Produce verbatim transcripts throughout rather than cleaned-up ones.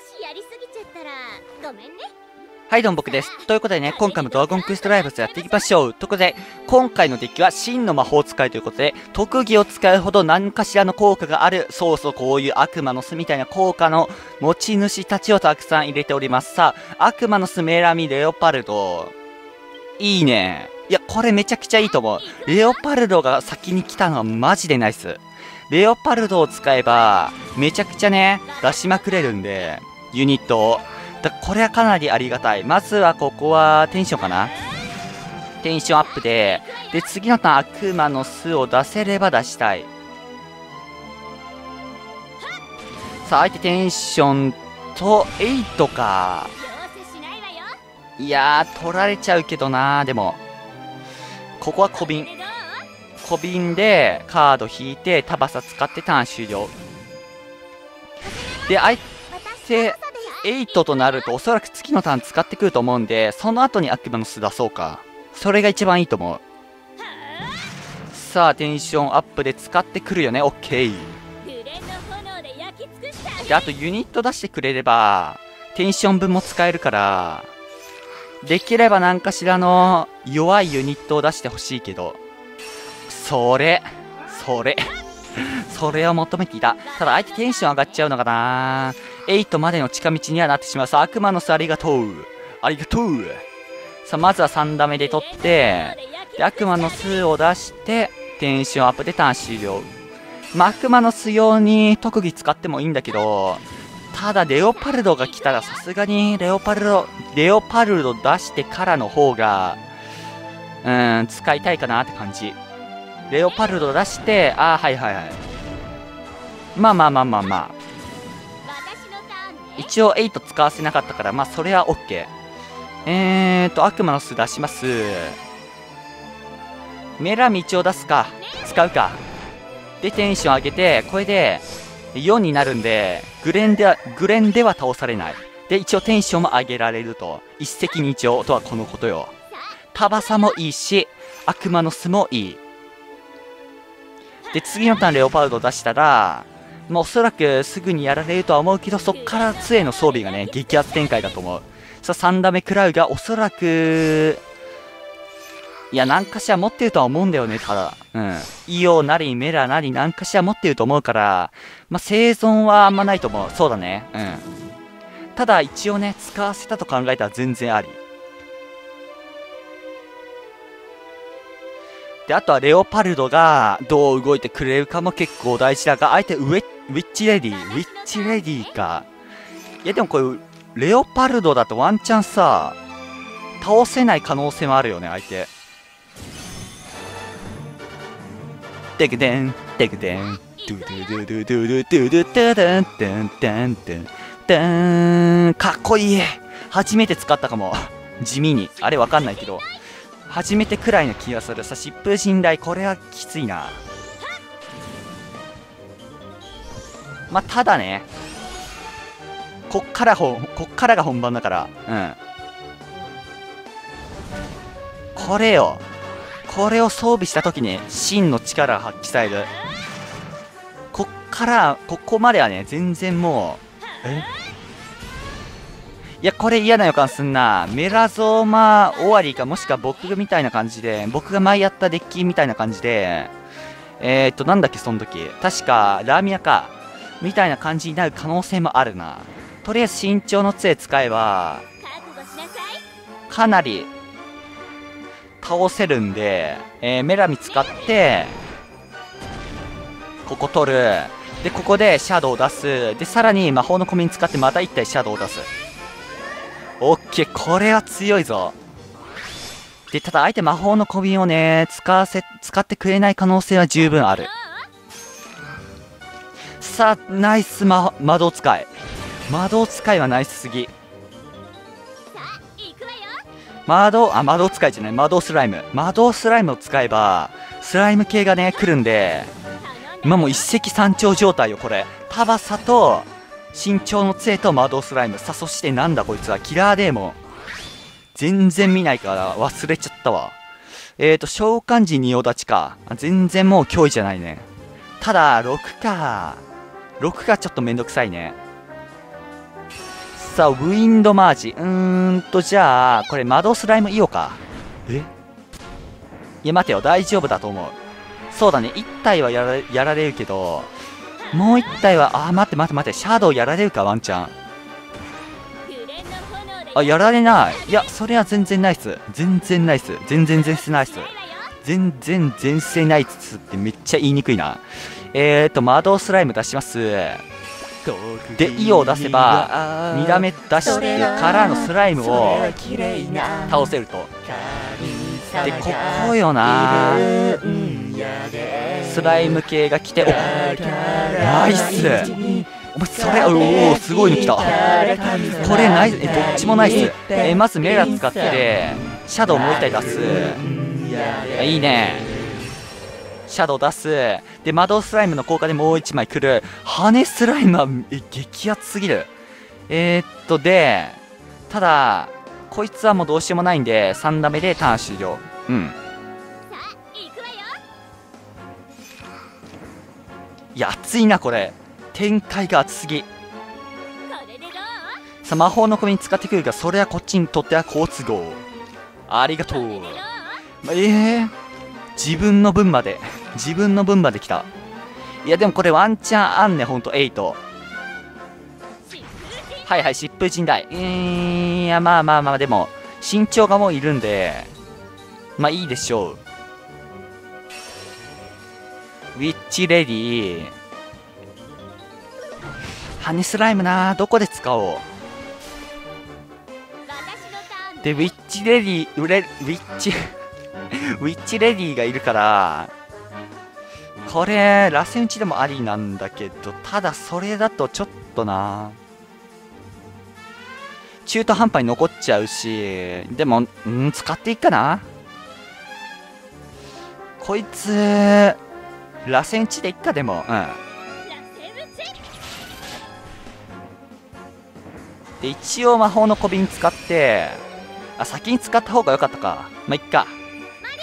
しやりすぎちゃったらごめんね。はい、どうも僕です。ということでね、今回もドラゴンクエストライブスやっていきましょう。ということで、今回のデッキは真の魔法使いということで、特技を使うほど何かしらの効果がある、そうそうこういう悪魔の巣みたいな効果の持ち主たちをたくさん入れております。さあ、悪魔の巣、メラミ、レオパルド。いいね。いや、これめちゃくちゃいいと思う。レオパルドが先に来たのはマジでナイス。レオパルドを使えば、めちゃくちゃね、出しまくれるんで、ユニットを。これはかなりありがたい。まずはここはテンションかな。テンションアップで、で、次のターン悪魔の巣を出せれば出したい。さあ、相手テンションとはちか。いやー、取られちゃうけどなー。でも、ここは小瓶。小瓶でカード引いて、タバサ使ってターン終了。で、相手、はちとなるとおそらく次のターン使ってくると思うんで、その後に悪魔の巣出そうか。それが一番いいと思う。さあ、テンションアップで使ってくるよね。オッケー。で、あとユニット出してくれればテンション分も使えるから、できれば何かしらの弱いユニットを出してほしいけど、それそれそれを求めていた。ただ相手テンション上がっちゃうのかな。はちまでの近道にはなってしまう。さあ、悪魔の巣ありがとう。ありがとう。さあ、まずはさんダメで取って、で、悪魔の巣を出して、テンションアップでターン終了。まあ、悪魔の巣用に特技使ってもいいんだけど、ただレオパルドが来たらさすがにレオパルド、レオパルド出してからの方が、うーん、使いたいかなって感じ。レオパルド出して、ああ、はいはいはい。まあまあまあまあまあ。一応はち使わせなかったから、まあそれは OK。えーと、悪魔の巣出します。メラミ一応出すか。使うか。で、テンション上げて、これでよんになるんで、グレンでは、グレンでは倒されない。で、一応テンションも上げられると。一石二鳥とはこのことよ。タバサもいいし、悪魔の巣もいい。で、次のターンレオパルド出したら、まあおそらくすぐにやられるとは思うけど、そっから杖の装備がね、激アツ展開だと思う。さあ、さん打目食らうが、おそらく、いや、何かしら持ってるとは思うんだよね、ただ。うん。イオなり、メラなり、何かしら持ってると思うから、まあ生存はあんまないと思う。そうだね。うん。ただ、一応ね、使わせたと考えたら全然あり。で、あとはレオパルドがどう動いてくれるかも結構大事だが、あえてウェッチレディー、ウェッチレディーか。いや、でもこれ、レオパルドだとワンチャンさ、倒せない可能性もあるよね、相手。テクデン、テクデン、ドゥドゥドゥドゥドゥドゥドゥドゥドゥン、テンテンテン。かっこいい。初めて使ったかも。地味に。あれわかんないけど。初めてくらいの気がする。さあ、疾風信頼、これはきついな。まあ、ただね、こっからほこっからが本番だから、うん、これよ、これを装備した時に真の力を発揮される。こっからここまではね、全然もう、え、いや、これ嫌な予感すんな。メラゾーマ終わりか、もしくは僕みたいな感じで、僕が前やったデッキみたいな感じで、えーっと、なんだっけ、その時。確か、ラーミアか。みたいな感じになる可能性もあるな。とりあえず身長の杖使えば、かなり、倒せるんで、えー、メラミ使って、ここ取る。で、ここでシャドウ出す。で、さらに魔法の小瓶使ってまたいち体シャドウ出す。オッケー、これは強いぞ。で、ただ相手魔法の小瓶をね、使わせ、使ってくれない可能性は十分ある。さあ、ナイス魔、魔導使い。魔導使いはナイスすぎ。魔導、あ、魔導使いじゃない、魔導スライム。魔導スライムを使えば、スライム系がね、来るんで、今もう一石三鳥状態よ、これ。タバサと、身長の杖と魔導スライム。さあ、そしてなんだこいつは。キラーデーモン。全然見ないから忘れちゃったわ。えーと、召喚時にお立ちか。全然もう脅威じゃないね。ただ、ろくか。ろくがちょっとめんどくさいね。さあ、ウィンドマージ。うーんと、じゃあ、これ、魔導スライムイオか。え？いや、待てよ、大丈夫だと思う。そうだね、いち体はやられ、やられるけど、もういち体は、あー、待って待って待って、シャドウやられるか、ワンチャン。あ、やられない。いや、それは全然ナイス。全然ナイス。全然全然ナイス。全然全然ナイスってめっちゃ言いにくいな。えーと、魔導スライム出します。で、イオを出せば、に打目出してからのスライムを倒せると。で、ここよな。スライム系が来て、おナイス。お前それ、おお、すごいの来た。これナイス。え、どっちもナイス。え、まずメラ使って、シャドウもう一体出す。いいね。シャドウ出す。で、魔導スライムの効果でもういちまい来る。羽スライムは激アツすぎる。えー、っと、で、ただ、こいつはもうどうしようもないんで、さん打目でターン終了。うん。いや、熱いな、これ。展開が熱すぎ。さあ、魔法のコミに使ってくるが、それはこっちにとっては好都合。ありがとう。ええー。自分の分まで、自分の分まで来た。いや、でもこれワンチャンあんね、ほんと、はち。はいはい、疾風陣大。うーん、いや、まあまあまあ、でも、身長がもういるんで、まあいいでしょう。ウィッチレディー。羽スライムなー、どこで使おう。で、ウィッチレディー、ウレ、ウィッチ、ウィッチレディーがいるから、これ、螺旋打ちでもありなんだけど、ただそれだとちょっとな、中途半端に残っちゃうし、でも、うん、使っていいかな。こいつ、螺旋打ちでいっか、でも、うん。で、一応魔法の小瓶使って、あ、先に使った方が良かったか。まあ、いっか。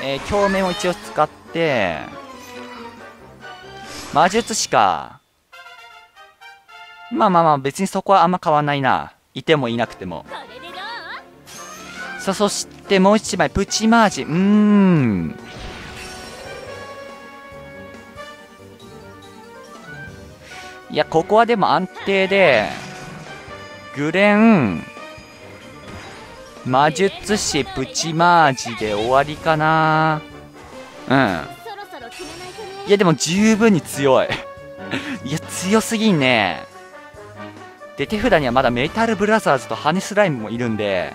えー、鏡面を一応使って魔術師か。まあまあまあ別にそこはあんま変わんないな、いてもいなくても。さあ、そしてもう一枚プチマージ。うーん、いや、ここはでも安定でグレン魔術師プチマージで終わりかな。うん、いやでも十分に強いいや強すぎんね。で、手札にはまだメタルブラザーズと羽スライムもいるんで、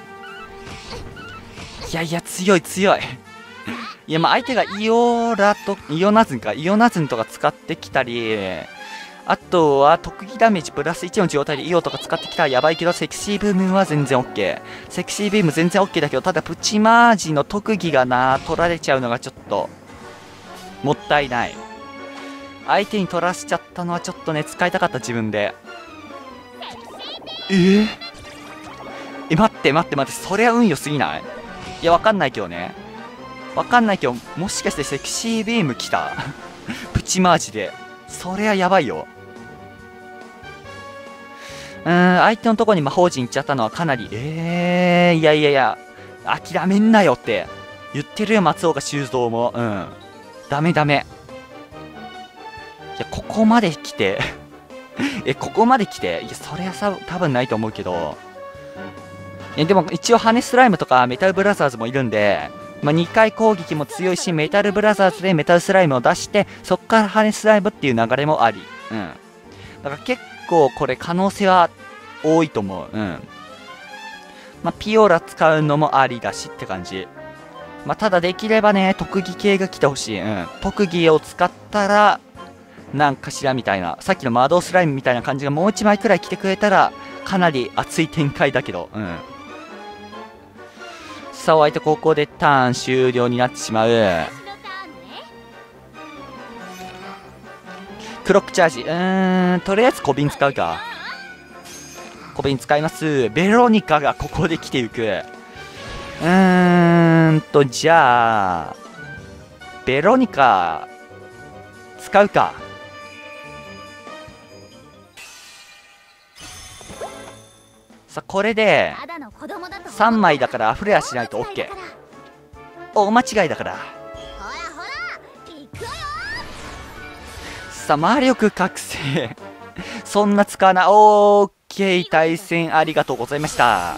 いやいや強い強いいや、まあ相手がイオラとイオナズンかイオナズンとか使ってきたり、あとは特技ダメージプラスいちの状態でイオとか使ってきたらやばいけど、セクシーブームは全然 OK。セクシービーム全然 OK だけど、ただプチマージの特技がな、取られちゃうのがちょっと、もったいない。相手に取らせちゃったのはちょっとね、使いたかった自分で。えー、え、待って待って待って、そりゃ運良すぎない？いや、わかんないけどね。わかんないけど、もしかしてセクシービーム来たプチマージで。そりゃやばいよ。うーん、相手のとこに魔法陣行っちゃったのはかなり、えー、いやいやいや、諦めんなよって言ってるよ、松岡修造も。うん、ダメダメ。いや、ここまで来て、え、ここまで来て、いや、それはさ、多分ないと思うけど、いや、でも一応、羽スライムとかメタルブラザーズもいるんで、まあ、にかい攻撃も強いし、メタルブラザーズでメタルスライムを出して、そこから羽スライムっていう流れもあり。うん。だから結構これ可能性は多いと思う。うん。まあ、ピオラ使うのもありだしって感じ。まあ、ただできればね、特技系が来てほしい。うん。特技を使ったら、なんかしらみたいな。さっきの魔導スライムみたいな感じがもういちまいくらい来てくれたら、かなり熱い展開だけど。うん。さあ、相手ここでターン終了になってしまう。クロックチャージ。うーん、とりあえず小瓶使うか。小瓶使います。ベロニカがここで来ていく。うーんと、じゃあベロニカ使うか。さあ、これでさんまいだから溢れはしないと オーケー。 大間違いだから。さあ、魔力覚醒そんな使わない。 オーケー、対戦ありがとうございました。